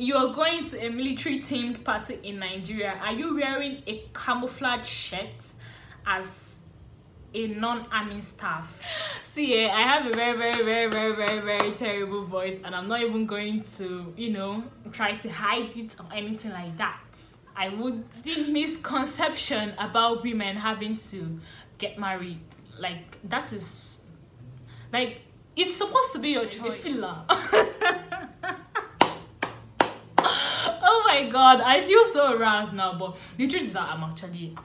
you are going to a military themed party in Nigeria, are you wearing a camouflage shirt as a non-army staff? See, I have a very terrible voice, and I'm not even going to, you know, try to hide it or anything like that. I would see misconception about women having to get married. Like, that is like, it's supposed to be your choice. Oh my god, I feel so aroused now, but the truth is that I'm actually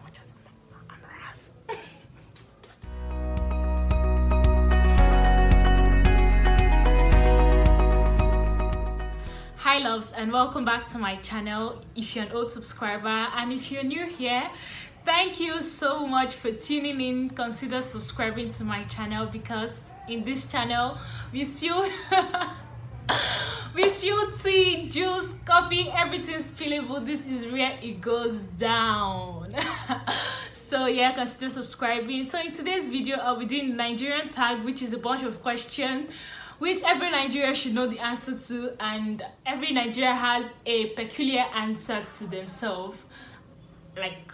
Hi loves, and welcome back to my channel. If you're an old subscriber and if you're new here, thank you so much for tuning in. Consider subscribing to my channel, because in this channel we spill we spill tea, juice, coffee, everything spillable. This is where it goes down. So yeah, consider subscribing. So in today's video I'll be doing the Nigerian tag, which is a bunch of questions which every Nigerian should know the answer to, and every Nigerian has a peculiar answer to themselves. Like,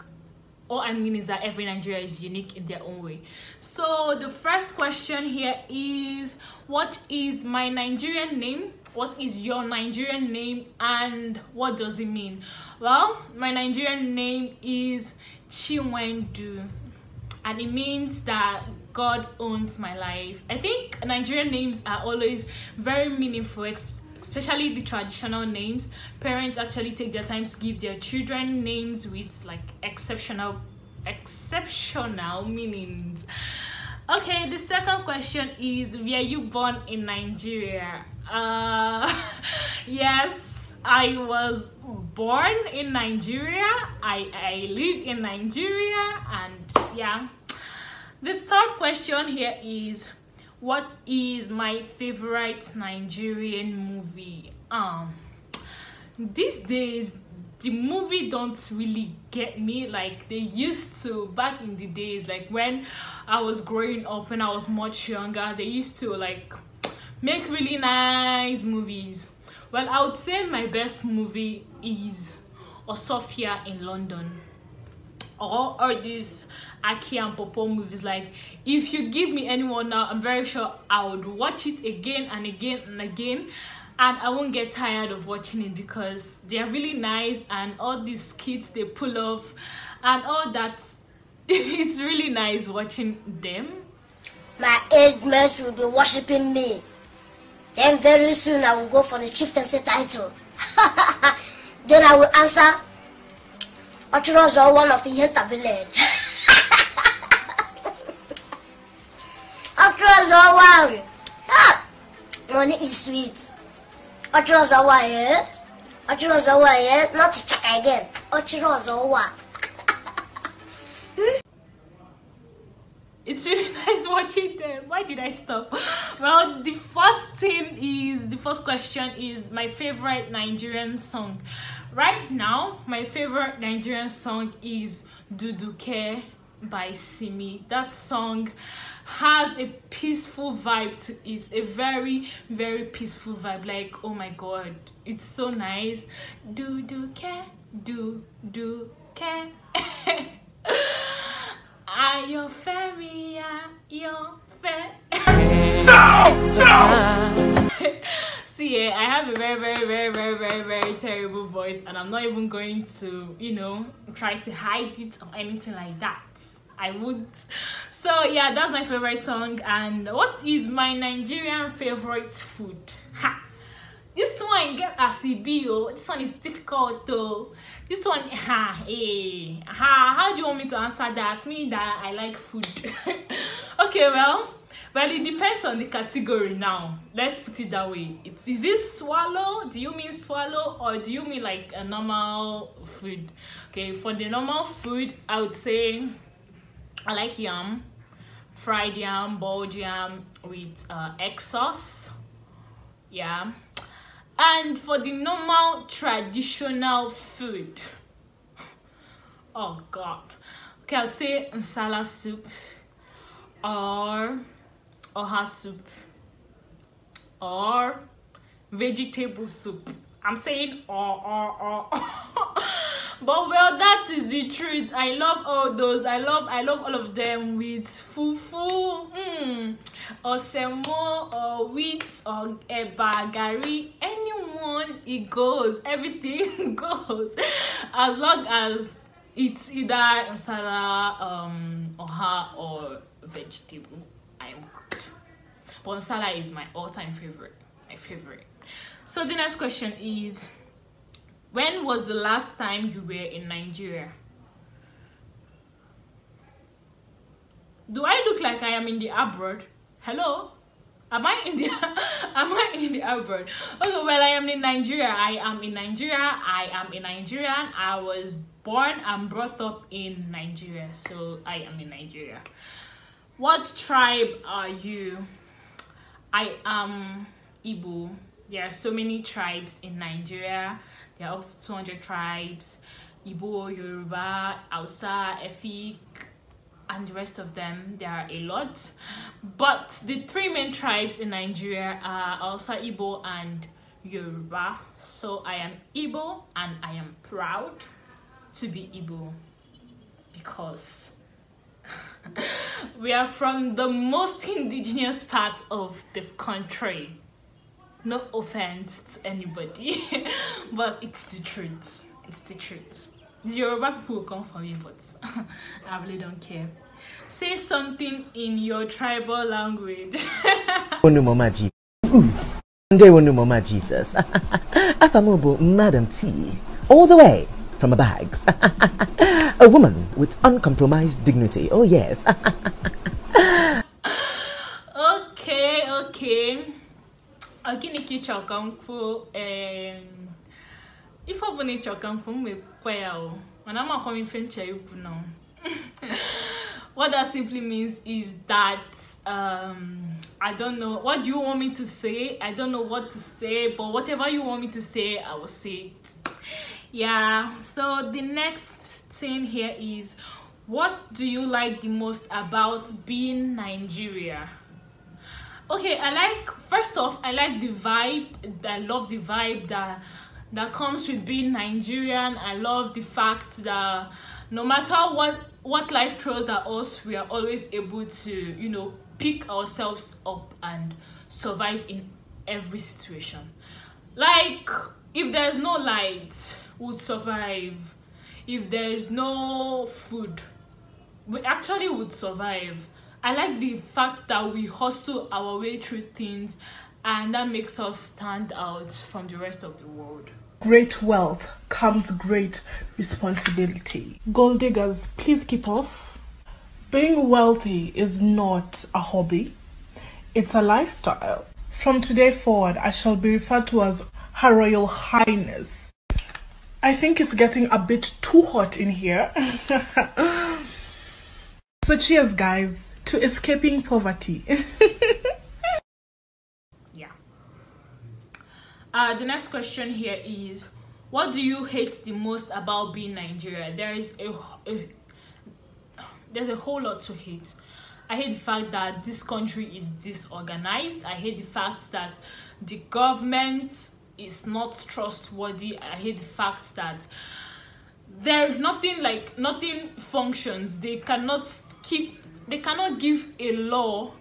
all I mean is that every Nigerian is unique in their own way. So the first question here is, what is my Nigerian name? What is your Nigerian name, and what does it mean? Well, my Nigerian name is Chinwendu, and it means that God owns my life. I think Nigerian names are always very meaningful, especially the traditional names. Parents actually take their time to give their children names with like exceptional meanings. Okay, the second question is, were you born in Nigeria? Yes, I was born in Nigeria. I live in Nigeria, and yeah. The third question here is, what is my favorite Nigerian movie? These days the movie don't really get me like they used to back in the days. Like when I was growing up, when I was much younger, they used to like make really nice movies. Well, I would say my best movie is Osofia in London. Or these Aki and Popo movies. Like, if you give me anyone now, I'm very sure I would watch it again and again and again, and I won't get tired of watching it, because they're really nice, and all these kids they pull off and all that. It's really nice watching them. My eight mates will be worshipping me. Then very soon I will go for the chieftaincy title. Then I will answer Oturo's or one of the Heta village. Oturo's or one. Ah, money is sweet. Oturo's or one, eh? Oturo's or one, eh? Not to check again. Oturo's or one. It's really nice watching them. Why did I stop? Well, the first question is my favorite Nigerian song. Right now, my favorite Nigerian song is Duduke by Simi. That song has a peaceful vibe to it. A very peaceful vibe. Like, oh my god, it's so nice. Duduke, Duduke. Ayo Femia, yo fe. No, no. See, I have a very terrible voice, and I'm not even going to, you know, try to hide it or anything like that. I would. So yeah, that's my favorite song. And what is my Nigerian favorite food? Ha! This one get acibio. This one is difficult though. This one, ha, hey, ha. How do you want me to answer that? Meaning that I like food. Okay, well. Well, it depends on the category now. Let's put it that way. Is this swallow? Do you mean swallow, or do you mean like a normal food? Okay, for the normal food, I would say I like yam, fried yam, boiled yam with egg sauce. Yeah. And for the normal traditional food, oh god. Okay, I would say nsala soup, or oha soup, or vegetable soup. I'm saying but well, that is the truth. I love all those. I love all of them with fufu, or semo, or wheat, or eba, gari, anyone, it goes. Everything goes, as long as it's either masala, oha, or vegetable. I am good. But masala is my all-time favorite. My favorite. So the next question is, when was the last time you were in Nigeria? Do I look like I am in the abroad? Hello? Am I in the abroad? Okay, well, I am in Nigeria. I am a Nigerian. I was born and brought up in Nigeria, so I am in Nigeria. What tribe are you? I am Igbo. There are so many tribes in Nigeria. There are up to 200 tribes. Igbo, Yoruba, Hausa, Efik, and the rest of them. There are a lot. But the three main tribes in Nigeria are Hausa, Igbo, and Yoruba. So I am Igbo, and I am proud to be Igbo, because we are from the most indigenous part of the country. No offense to anybody, but it's the truth. It's the truth. The Yoruba people will come for me, but I really don't care. Say something in your tribal language. Mama Jesus. Madam T. All the way from her bags. A woman with uncompromised dignity. Oh, yes. Okay. If I bunny now. What that simply means is that I don't know, what do you want me to say? I don't know what to say, but whatever you want me to say, I will say it. Yeah, so the next thing here is, what do you like the most about being Nigeria? Okay, I like, first off, I like the vibe. I love the vibe that comes with being Nigerian. I love the fact that no matter what life throws at us, we are always able to, you know, pick ourselves up and survive in every situation. Like, if there's no light, we'll survive. If there's no food, we actually would survive. I like the fact that we hustle our way through things, and that makes us stand out from the rest of the world. Great wealth comes great responsibility. Gold diggers, please keep off. Being wealthy is not a hobby, it's a lifestyle. From today forward, I shall be referred to as Her Royal Highness. I think it's getting a bit too hot in here. So cheers, guys, to escaping poverty. Yeah. The next question here is, what do you hate the most about being Nigeria? There's a whole lot to hate. I hate the fact that this country is disorganized. I hate the fact that the government is not trustworthy. I hate the fact that there's nothing functions. They cannot give a law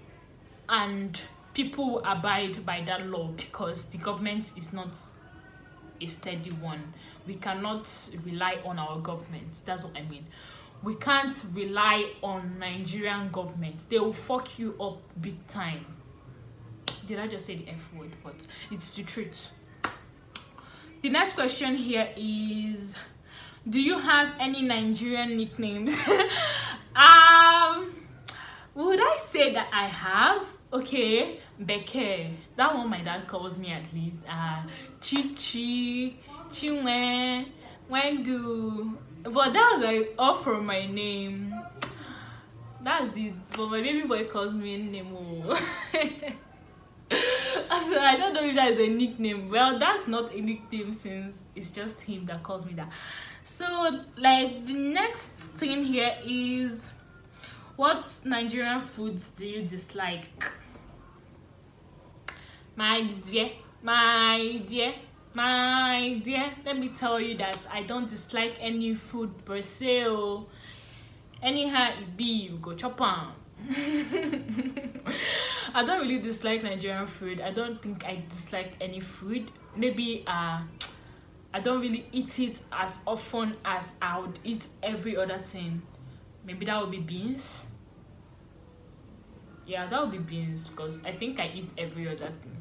and people will abide by that law, because the government is not a steady one. We cannot rely on our government. That's what I mean. We can't rely on Nigerian government. They will fuck you up big time. Did I just say the F word? But it's the truth. The next question here is, do you have any Nigerian nicknames? Would I say that I have? Okay, Beke, that one my dad calls me at least. Chichi, Chinwe, Wendu. But that was like all from my name. That's it. But my baby boy calls me Nemo. So I don't know if that is a nickname. Well, that's not a nickname, since it's just him that calls me that. So, like, the next thing here is, what Nigerian foods do you dislike? My dear, my dear, My dear, let me tell you that I don't dislike any food per se. Anyhow it be, you go chop on. I don't really dislike Nigerian food. I don't think I dislike any food. Maybe I don't really eat it as often as I would eat every other thing. Maybe that would be beans. Yeah, that would be beans, because I think I eat every other thing.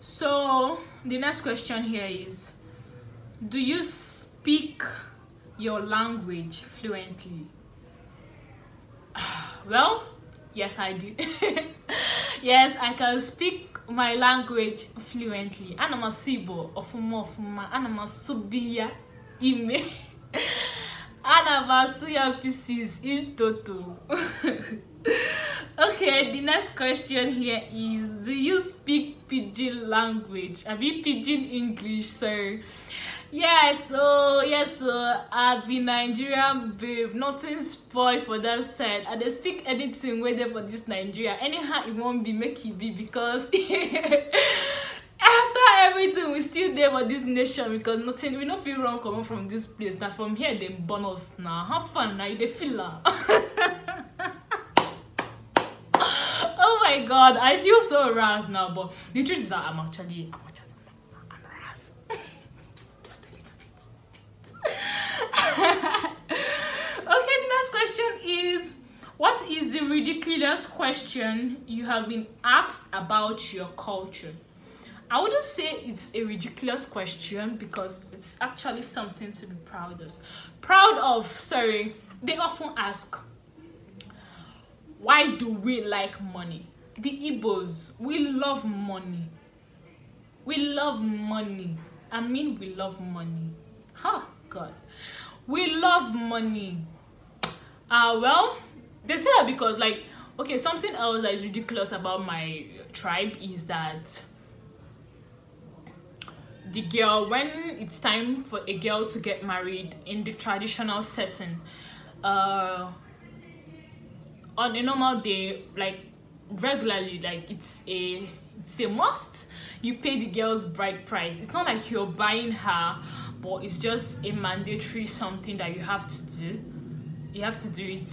So the next question here is, do you speak your language fluently? Well, yes I do. Yes, I can speak my language fluently. Anamasibo ofuma ofuma anamasubia ime anamasuya pieces in toto. Okay, the next question here is, do you speak pidgin language? I mean pidgin English, sorry. Yes, oh yes, oh, I be Nigerian babe, nothing spoil for that side. I don't speak anything with them for this Nigeria. Anyhow it won't be, make it be, because after everything we still there for this nation, because nothing, we don't feel wrong coming from this place. Now from here they burn us now. Have fun now, they feel oh my god, I feel so razzed now, but the truth is that I'm razzed. Just a little bit. Okay, the next question is, what is the ridiculous question you have been asked about your culture? I wouldn't say it's a ridiculous question, because it's actually something to be proud of. Sorry, they often ask, why do we like money? The Igbos, we love money. We love money. I mean, we love money. Huh, God. We love money. Well, they say that because, like, okay, something else that is ridiculous about my tribe is that the girl, when it's time for a girl to get married in the traditional setting, on a normal day, like regularly, like it's a must, you pay the girl's bride price. It's not like you're buying her, but it's just a mandatory something that you have to do. You have to do it.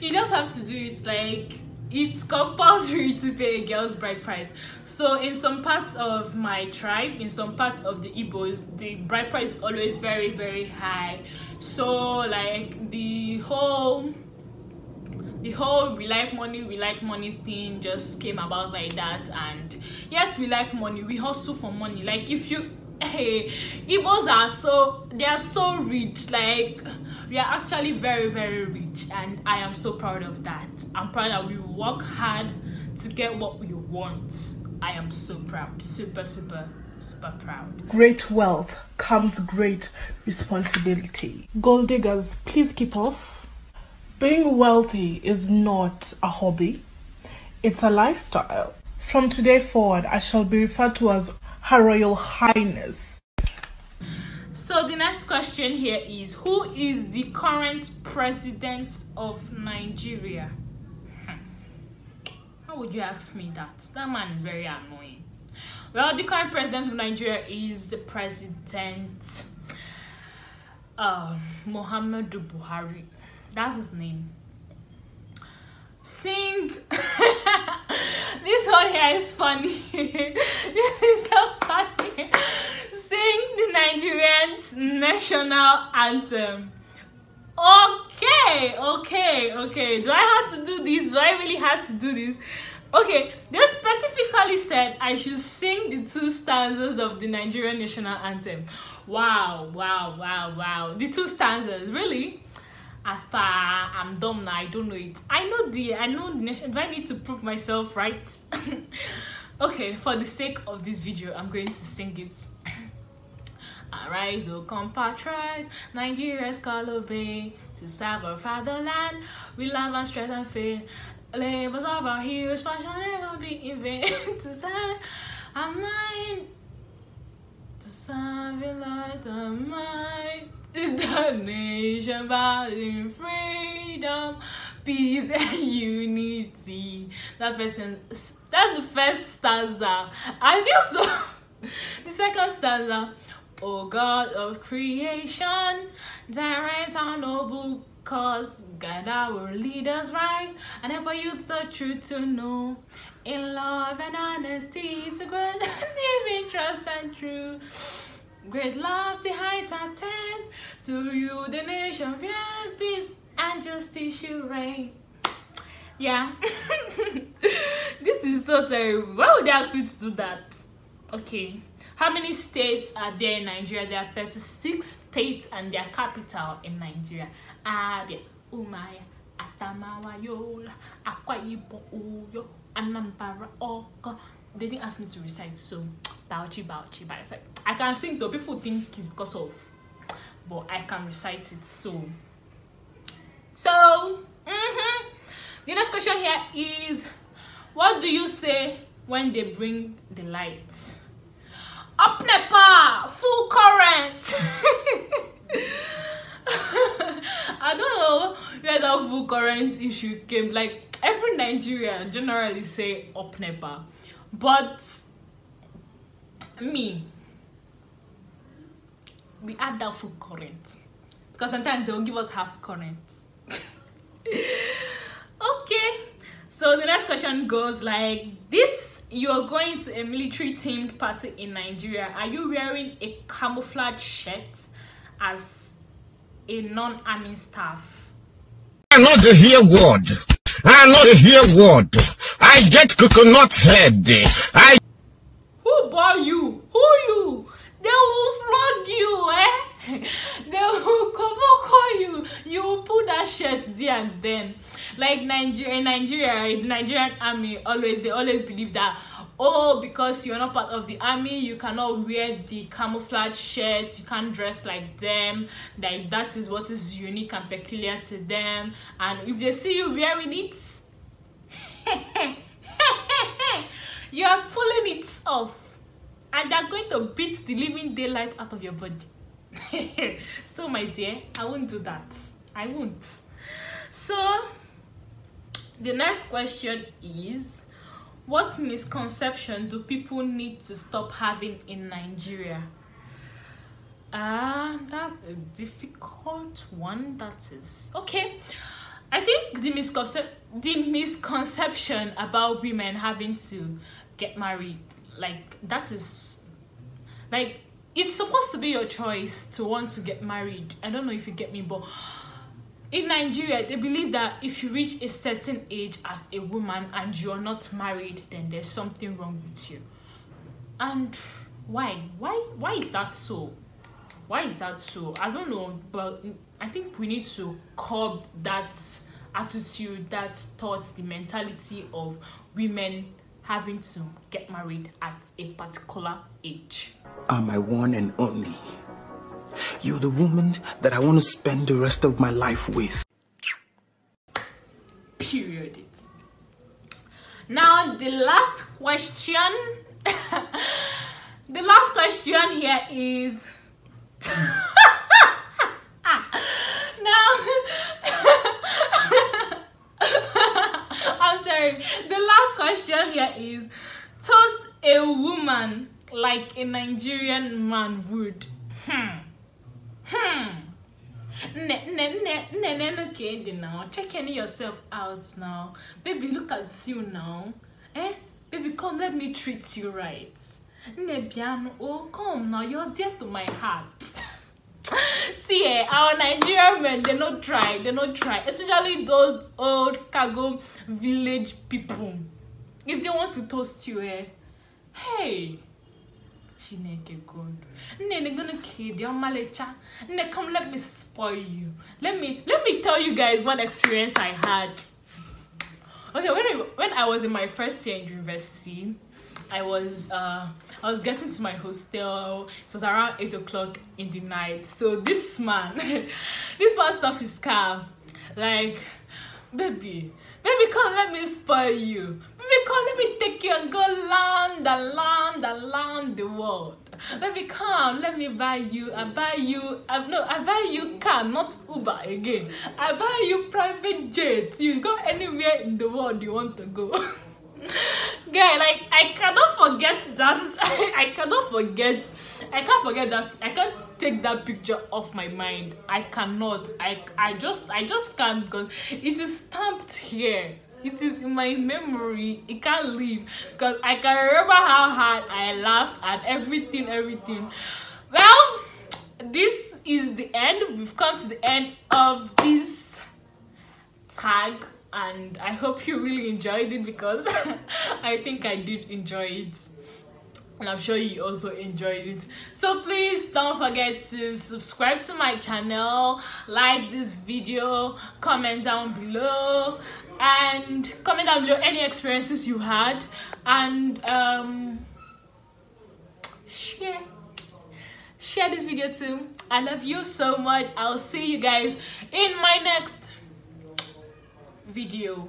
You just have to do it. Like, it's compulsory to pay a girl's bride price. So in some parts of my tribe, in some parts of the Igbos, the bride price is always very, very high. So like the whole we like money thing just came about like that. And yes, we like money, we hustle for money. Like, if you, hey, Igbos are so, they are so rich. Like, we are actually very, very rich, and I am so proud of that. I'm proud that we work hard to get what we want. I am so proud, super, super, super proud. Great wealth comes great responsibility. Gold diggers, please keep off. Being wealthy is not a hobby, it's a lifestyle. From today forward, I shall be referred to as Her Royal Highness. So the next question here is, who is the current president of Nigeria? How would you ask me that? That man is very annoying. Well, the current president of Nigeria is the president Muhammadu Buhari. That's his name. Sing. This one here is funny. This is so funny. Sing the Nigerian national anthem. Okay. Do I have to do this? Do I really have to do this? Okay, they specifically said I should sing the 2 stanzas of the Nigerian national anthem. Wow. The 2 stanzas, really? As per I'm dumb now, I don't know it. I know the nation. Do I need to prove myself right? Okay, for the sake of this video, I'm going to sing it. Arise, O compatriot, Nigeria's color bay, to serve our fatherland, we love and strength and faith. Labors of our heroes, but shall never be in vain. To serve, I'm lying. To serve your light and might. The nation valuing freedom, peace, and unity. That's the first stanza. I feel so The second stanza, O God of creation, direct our noble cause, guide our leaders right, and help our youth the truth to know. In love and honesty, to grow in trust and true. Great love, the heights attend, to you the nation, real peace and justice you reign. Yeah. This is so terrible. Why would they ask me to do that? Okay. How many states are there in Nigeria? There are 36 states and their capital in Nigeria. Abia, Umaya, Atamawa, Yola, Akwa Ibom, Uyo, Anambra, Oka. They didn't ask me to recite, so Bauchi, Bauchi, but I can sing though. People think it's because of, but I can recite it. So the next question here is, what do you say when they bring the light? Up NEPA, full current. I don't know where that full current issue came. Like, every Nigerian generally say up NEPA, but me, we add that full current because sometimes they'll give us half current. Okay, so the next question goes like this. You are going to a military themed party in Nigeria. Are you wearing a camouflage shirt as a non-army staff? I'm not to hear word. I'm not to hear word. I get coconut head. I. Who bought you? Who you? They will flog you, eh? They will call you. You will put that shirt there and then. Like Nigeria, Nigerian army always believe that, oh, because you're not part of the army, you cannot wear the camouflage shirts, you can't dress like them, like that is what is unique and peculiar to them, and if they see you wearing it, you are pulling it off, and they're going to beat the living daylight out of your body. So my dear, I won't do that. I won't. So the next question is, what misconception do people need to stop having in Nigeria? That's a difficult one. That is okay. I think the misconception about women having to get married, like that is like, it's supposed to be your choice to want to get married. I don't know if you get me, but in Nigeria, they believe that if you reach a certain age as a woman and you're not married, then there's something wrong with you. And why is that so? Why is that so? I don't know, but I think we need to curb that attitude, that thought, the mentality of women having to get married at a particular age. Are my one and only. You're the woman that I want to spend the rest of my life with. Period it. Now the last question. The last question here is now I'm sorry. The last question here is, toast a woman like a Nigerian man would. Okay, now checking yourself out now, baby. Look at you now, eh? Baby, come, let me treat you right. Oh, come now, you're dear to my heart. See, our Nigerian men, they not try, especially those old cargo village people. If they want to toast you, eh? Hey. Come, let me spoil you. Let me tell you guys one experience I had. Okay, when I was in my first year in university, I was getting to my hostel. It was around 8 o'clock in the night. So this man, this man stuffed his car, like, baby, come, let me spoil you. Baby, come, let me take you and go land the world. Baby, come, let me buy you. I buy you car, not Uber again. I buy you private jet. You go anywhere in the world you want to go. Guy, like, I cannot forget that. I can't take that picture off my mind. I cannot. I just can't, because it is stamped here. It is in my memory. It can't leave, because I can remember how hard I laughed at everything. Well, this is the end. We've come to the end of this tag, and I hope you really enjoyed it, because I think I did enjoy it, and I'm sure you also enjoyed it. So please don't forget to subscribe to my channel, like this video, comment down below, and comment down below any experiences you had, and share this video too. I love you so much. I'll see you guys in my next video.